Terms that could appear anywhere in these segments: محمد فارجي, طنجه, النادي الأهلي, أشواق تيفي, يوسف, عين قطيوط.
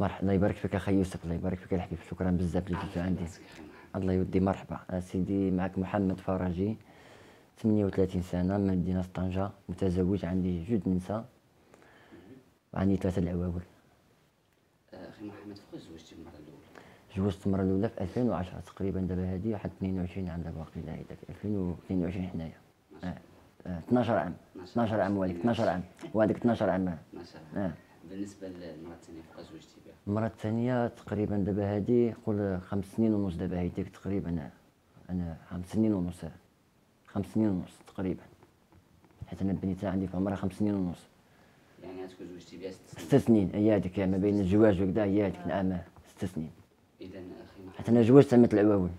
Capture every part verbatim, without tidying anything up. مرحبا. الله يبارك فيك اخي يوسف، الله يبارك فيك الحبيب، شكرا بزاف اللي جيت عندي. الله يودي. مرحبا سيدي، معك محمد فارجي، ثمانية وثلاثين سنه، من مدينه طنجه، متزوج، عندي جوج نساء وعندي ثلاثه العواول. اخي محمد، فوق زوجتي المره الاولى؟ جوزت المره الاولى في ألفين وعشرة تقريبا، دابا هذه واحد اثنين وعشرين عام دابا باقي لها في ألفين واثنين وعشرين حنايا. اثناش عام، اثناش عام والديك، اثناش عام والديك، اثناش عام. ما شاء الله. بالنسبه للمراه الثانيه فوق زوجتي بها؟ المراه الثانيه تقريبا دابا هذه قول خمس سنين ونص دابا هي ديك تقريبا. انا خمس سنين ونص، خمس سنين ونص تقريبا، حيت انا بنيتها عندي في عمرها خمس سنين ونص. يعني غتكون زوجتي بها ست سنين؟ ست سنين هي هذيك، ما بين الزواج وكذا هي هذيك. نعم ست سنين. اذا اخي حيت انا جوزت مثل العواول.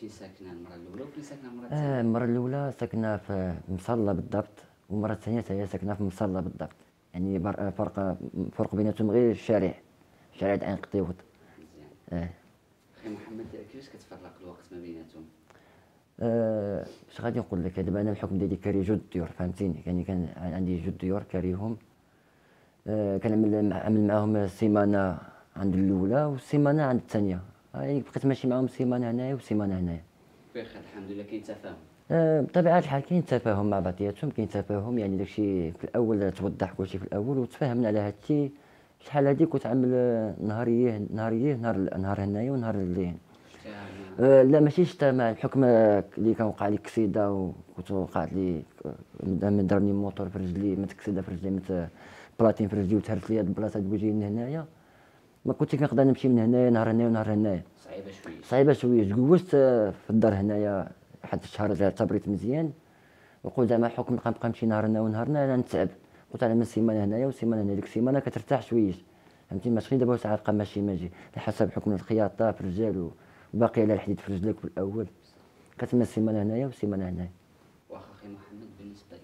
فين ساكنه المره الاولى وفين ساكنه المره الثانيه؟ اه المره الاولى ساكنه في مصلى بالضبط، والمره الثانيه هي ساكنه في مصلى بالضبط، يعني فرق فرق بيناتهم غير الشارع، شارع عين قطيوط. مزيان. اه اخي محمد، كيفاش كتفرق الوقت ما بيناتهم؟ اه اش غادي نقول لك، دابا انا الحكم ديالي كاري جوج ديور، فهمتيني، يعني كان عندي جوج ديور كاريهم. آه كنعمل عمل معاهم سيمانه عند الاولى وسيمانه عند الثانيه، يعني بقيت ماشي معاهم سيمانه هنايا وسيمانه هنايا. بخير الحمد لله. كاين تفاهم؟ آه بطبيعه الحال كاين تفاهم مع بعضياتهم، كاين تفاهم، يعني داكشي في الاول توضح كلشي في الاول وتفاهمنا على هادشي. شحال هادي كنت عامل نهاريه نهاريه نهار نهار هنايا ونهار اللي آه لا ماشي شتا، مع الحكم اللي كنوقع لي كسيده، وكنت وقعت لي من ضربني الموتور في رجلي، متكسيده في رجلي، مت بلاطين في رجلي، وتهرت لي هاد البلاصه بوجهي من هنايا. ما كنتش كنقدر نمشي من هنايا نهار هنايا ونهار هنايا. صعيبه شويه، صعيبه شويه. تجوزت في الدار هنايا واحد الشهر، اعتبريت مزيان، وقلت زعما الحكم نبقى نبقى نمشي نهار هنا ونهار هنا نتعب. قلت على من سيمانه هنايا وسيمانه هنا، ديك السيمانه كترتاح شويه، فهمتي، ماشي دابا ساعه تبقى ماشي ماجي، على حسب حكم الخياطه في الرجال، وباقي على الحديد في رجلك في الاول. كتما سيمانه هنايا وسيمانه هنايا. واخا اخي محمد، بالنسبه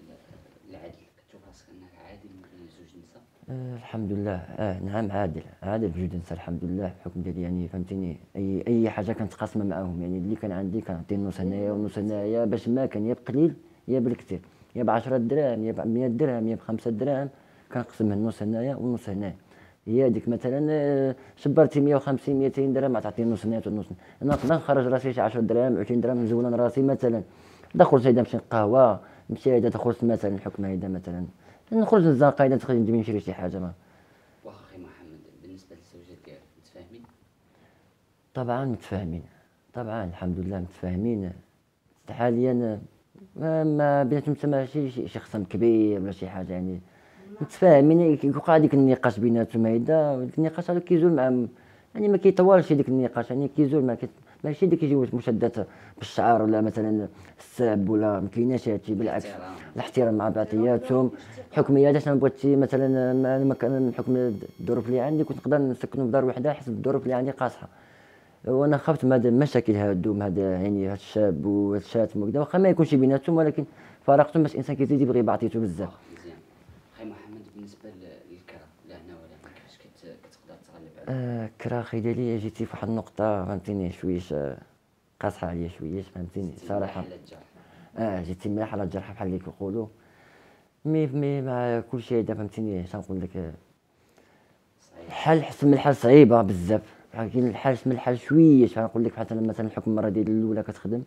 للعدل كتشوف راسك انك عادل بين زوج نساء؟ آه الحمد لله. اه نعم عادل، عادل بجوج نساء الحمد لله. الحكم ديالي يعني فهمتيني، اي اي حاجه كنتقاسمه معاهم، يعني اللي كان عندي كنعطي نص هنايا ونص هنايا، باش ما كان يا بقليل يا بالكثير، يا ب عشرة دراهم يا ب مية درهم يا ب خمسة دراهم، كنقسم النص هنايا والنص هنايا. هي هذيك مثلا شبرتي مية وخمسين ميتين درهم تعطي نص هنايا ونص هنايا. انا نقدر نخرج راسي شي عشرة دراهم عشرين درهم نزول انا راسي، مثلا دخلت هيدا نمشي للقهوه، نمشي هيدا دخلت مثلا الحكم هيدا، مثلا نخرج للزنقه هيدا نخرج نجيب نشري شي حاجه. ما واخا اخي محمد، بالنسبه للزوجه ديالك متفاهمين؟ طبعا متفاهمين، طبعا الحمد لله متفاهمين. حاليا ما بيناتهم حتى ماشي شي خصم كبير ولا شي حاجه، يعني متفاهمين. كيوقع ديك النقاش بيناتهم هيدا، ديك النقاش هذا كيزول معاهم، يعني ما كيطولش ديك النقاش، يعني كيزول مع ماشي ديك يجيو مشدات بالشعار ولا مثلا السب ولا، ما كايناش هادشي، بالعكس الاحترام مع بعضياتهم. حكمي هذا انا بغيت مثلا، انا كان حكم الظروف اللي عندي كنت نقدر نسكنهم في دار وحده، حسب الظروف اللي عندي قاصحه، وانا خفت من هاد المشاكل هادو، من هاد يعني هاد الشاب وهاد الشاتم وكذا، واخا ما يكونش بيناتهم ولكن فارقتهم باش الانسان كيزيد يبغي بعطيته بزاف. مزيان. اخي محمد، بالنسبه للكره لا هنا ولا هنا، كيفاش كتقدر تغلب عليها؟ الكره اخي ديالي جيتي فواحد النقطه فهمتيني شويش قاصحه عليا شويش، فهمتيني صراحه. اه جيتي مليحه على الجرح بحال اللي كيقولوا، مي مي مع كلشي هذا فهمتيني. اش نقول لك، الحل حسن من الحل صعيبه بزاف، كاين الحال من الحال شويه. غنقول لك حتى مثلا الحكم المره ديال الاولى كتخدم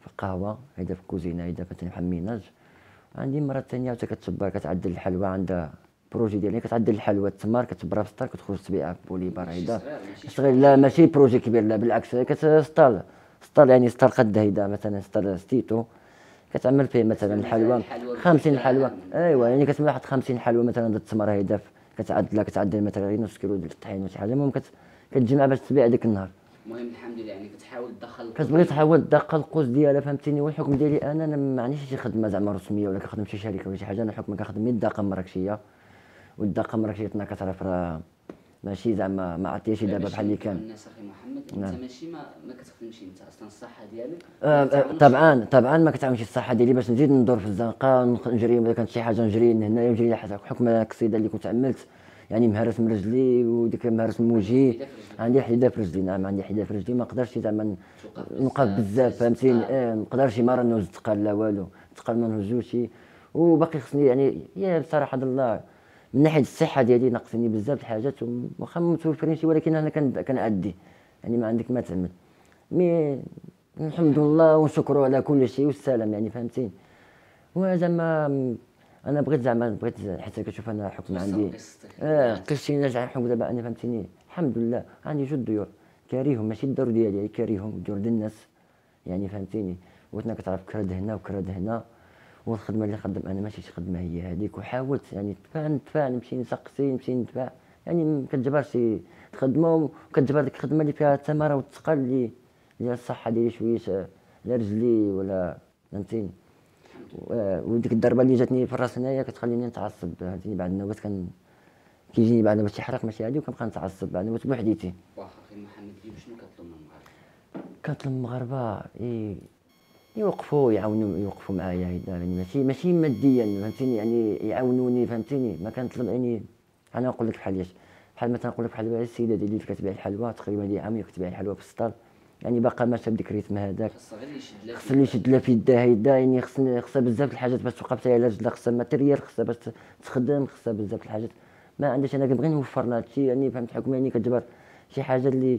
في القهوه هيدا في الكوزينه هيدا فهمتني بحال ميناج، عندي المره الثانيه حتى كتصبر كتعدل الحلوى، عندها بروجي ديالها كتعدل الحلوى، التمر كتبرها في السطال كتخرج تبيعها في بوليبار هيدا. صغير؟ لا ماشي بروجي كبير، لا بالعكس، كتسطال سطال يعني سطال قد هيدا، مثلا سطال ستيتو كتعمل فيه مثلا الحلوى خمسين حلوى. ايوا يعني كتعمل واحد خمسين حلوى مثلا ضد التمر هيدا، كتعدل كتعدل مثلا غير نص كيلو ديال الطحين ولا شي حاجه، المهم كتجمع باش تبيع ديك النهار. المهم الحمد لله، يعني كتحاول تدخل، كتبغي تحاول تدخل القوس ديالها فهمتيني. والحكم ديالي انا، انا ما عنديش شي خدمه زعما رسميه ولا كنخدم شي شركه ولا شي حاجه، انا الحكم كنخدم الداقه المراكشيه، والداقه المراكشيه تنا كتعرف راه ماشي زعما ما عطيتيش دابا بحال اللي كان الناس. اخي محمد، انت ماشي ما, ما كتخدمش، انت اصلا الصحه ديالك آه طبعا طبعا ما كتعاونش الصحه ديالي باش نزيد ندور في الزنقه، نجري الا كانت شي حاجه نجري من هنايا ونجري لحدا. حكم الكسيده اللي كنت عملت يعني مهرس من رجلي، وديك مهرس من وجهي، عندي حديده في رجلي. نعم عندي حديده في رجلي، ما نقدرش زعما نوقف بزاف فهمتيني. اه ما نقدرش مره نوز الثقال لا والو، الثقال ما نهزوش، وباقي خصني يعني يا بصراحه الله من ناحيه الصحه ديالي ناقصني بزاف الحاجات، واخا متوفرين شي ولكن انا كنأدي يعني ما عندك ما تعمل. مي الحمد لله ونشكروا على كل شيء والسلام يعني فهمتيني. وزعما انا بغيت زعما بغيت حتى كتشوف انا حكم عندي اه قصتي نرجع نحكم دابا انا فهمتيني. الحمد لله عندي جوج ديور كاريهم ماشي الدور ديالي يعني كاريهم الدور ديال الناس يعني فهمتيني. وتنا كتعرف كراد هنا وكراد هنا، والخدمه اللي خدم انا ماشي شي خدمه هي هذيك. وحاولت يعني نتفاعل نمشي نسقسي نمشي ندفع يعني ما كتجبرش تخدمهم، وكتجبر ديك الخدمه اللي فيها الثمره والثقل اللي ديال الصحه ديالي شويه لا رجلي ولا فهمتيني. وديك الضربه اللي جاتني في الراس هنايا كتخليني نتعصب فهمتيني. بعد النوبات كان كيجيني بعد نوبات شي حرق ماشي عادي وكنبقى نتعصب بعد نوبات بوحديتي. واخا اخي محمد ديما شنو كطلب من المغاربه؟ كنطلب من المغاربه اي يوقفوا يعاونوا يوقفوا معايا هيدا يعني ماشي ماشي ماديا فهمتيني يعني يعاونوني فهمتيني. ما كنطلب يعني انا نقول لك بحال بحال مثلا نقول لك بحال هذه السيده ديالي اللي كتبيع الحلوى تقريبا لي عام كتبيع الحلوى في السطر يعني باقا ما شاب ديك الريتم هذاك. خاصها غير يشد لها خاص اللي يشد لها في يدها هيدا يعني خصني خاصها بزاف الحاجات باش توقف حتى هي على رجلها، خاصها ماتيريال خاصها باش تخدم خاصها بزاف الحاجات ما عندهاش. انا كنبغي نوفر لها هادشي يعني فهمت حكم يعني كتجبر شي حاجه اللي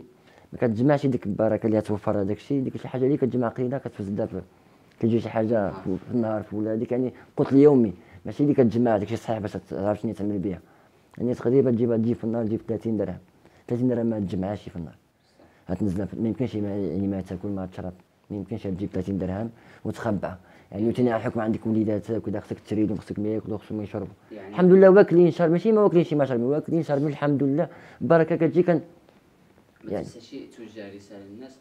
ما كتجمعش ديك البركه اللي توفر هذاك الشيء ديك شي حاجه اللي كتجمع قليله كتفسدها كتجي شي حاجه في النهار في ولا هذيك يعني قلت اليومي ماشي اللي كتجمع داك الشيء صحيح باش تعرف شنو تعمل بها يعني تقريبا تجيبها تجي في النهار تجيب ثلاثين درهم ثلاثين درهم ما تجمعهاش في النهار غتنزلها ما يمكنش يعني ما تاكل ما تشرب ما يمكنش تجيب ثلاثين درهم وتخبعها يعني وثاني على حكم عندك وليداتك ودا خصك تريدهم خصك ما ياكلوا خصهم يشربوا يعني. الحمد لله واكلين شرب ماشي ما واكلينش ما شرب واكلين شرب الحمد لله البركه كتجي كان يعني. ما تنساش توجه رساله للناس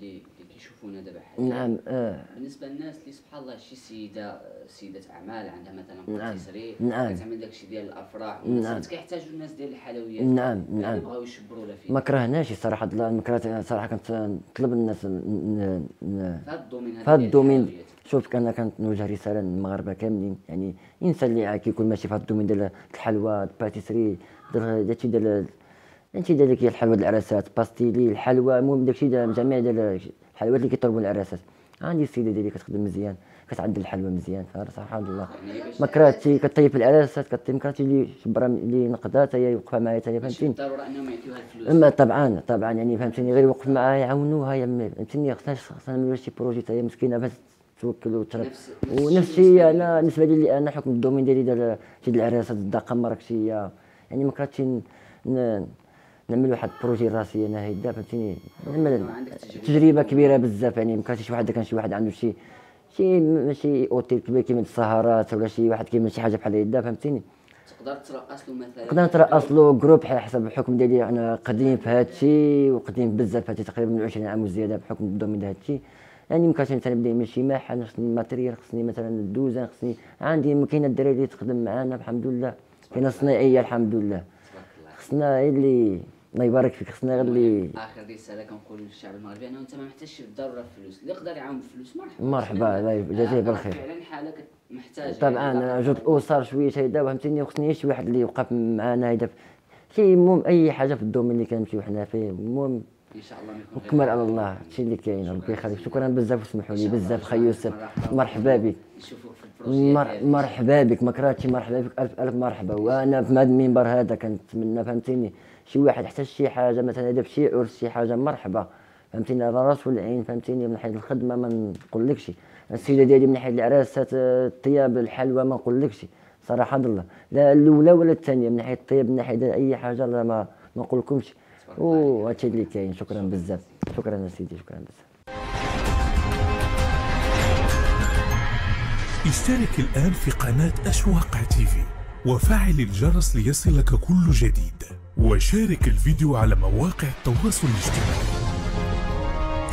اللي كيشوفونا دابا حاليا. نعم اه بالنسبه للناس اللي سبحان الله شي سيده سيده اعمال عندها مثلا تسريب نعم. كتعمل داكشي ديال الافراح نعم. كيحتاجوا الناس ديال الحلويات نعم نعم بغاو يشبروا لها فيه. ما كرهناش صراحه الله ما كرهت صراحه كنت نطلب الناس ن... ن... في هذا الدومين هذا في الدومين شوف انا كنوجه رساله للمغاربه كاملين يعني الانسان اللي كيكون ماشي في هذا الدومين ديال الحلوى الباتيسري داكشي ديال انت داك ديال الحلوى ديال العراسات باستيلي الحلوى المهم داكشي ديال جميع ديال الحلويات اللي كيطلبوا العراسات. عندي السيده ديالي كتخدم مزيان كتعدل الحلوى مزيان فالحمد لله ما كرهتي كطيب العراسات كطيب كرهتي اللي شبرا اللي نقدها حتى هي يوقفها معايا حتى هي فهمتيني. بالضروره انهم يعطيوها الفلوس اما طبعا طبعا يعني فهمتيني غير يوقف معاها يعاونوها فهمتيني. خصنا خصنا نعملوا شي بروجي حتى هي مسكينه باش توكل وترك ونفس الشيء انا بالنسبه لي انا حكم الدومين ديالي ديال شي ديال العراسات الدقه المراكشيه يعني ما كرهتش نعمل واحد بروجي راسي انا هيدا فهمتيني. نعمل تجربه كبيره بزاف يعني ما كانش شي واحد كان شي واحد عنده شي شي ماشي اوتيل كبير كيما السهرات ولا شي واحد كيما شي حاجه بحال هيدا فهمتيني. تقدر ترقص له مثلا نقدر نترقص له جروب حسب الحكم ديالي انا قديم في هذا الشيء وقديم بزاف هادشي تقريبا من عشرين عام وزياده بحكم الدومين ديال هذا الشيء يعني ما كانش مثلا نبدا من شي محل خصني الماتيريال خصني مثلا الدوزان خصني عندي كاينه الدراري اللي تخدم معانا الحمد لله كاينه صناعيه الحمد لله خصنا غير اللي الله يبارك فيك خصنا غير اللي اخر رساله كنقول للشعب المغربي انه انت ما محتاجش بالضروره الفلوس اللي يقدر يعاون بالفلوس مرحبا مرحبا الله يجازيه بالخير فعلا حالك محتاج طبعا جوج الاسر شويه هيدا فهمتيني. وخصني شي واحد اللي يوقف معنا هيدا شي المهم اي حاجه في الدومين اللي كنمشيو حنا فيه المهم ان شاء الله نكمل على الله هادشي اللي كاين ربي يخليك. شكرا بزاف وسمحوا لي بزاف خي يوسف مرحبا بك نشوفوك في البروجي مرحبا بك ما كرهتي مرحبا بك الف الف مرحبا. وانا في هذا المنبر هذا كنتمنى فهمتيني شي واحد احتاج شي حاجه مثلا هذا بشي عرس شي حاجه مرحبا فهمتيني على راس والعين فهمتيني. من ناحيه الخدمه ما نقولكش السيده ديالي من ناحيه العراسات الطياب الحلوى ما نقولكش صراحه الله لا الاولى ولا الثانيه من ناحيه الطياب من ناحيه اي حاجه لا ما ما نقولكمش او هادشي اللي كاين. شكرا بزاف شكرا اسيدي شكرا بزاف. اشترك الآن في قناة أشواق تيفي وفعل الجرس ليصلك كل جديد وشارك الفيديو على مواقع التواصل الاجتماعي.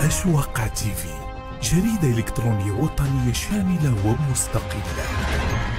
أشواق تيفي جريدة إلكترونية وطنية شاملة ومستقلة.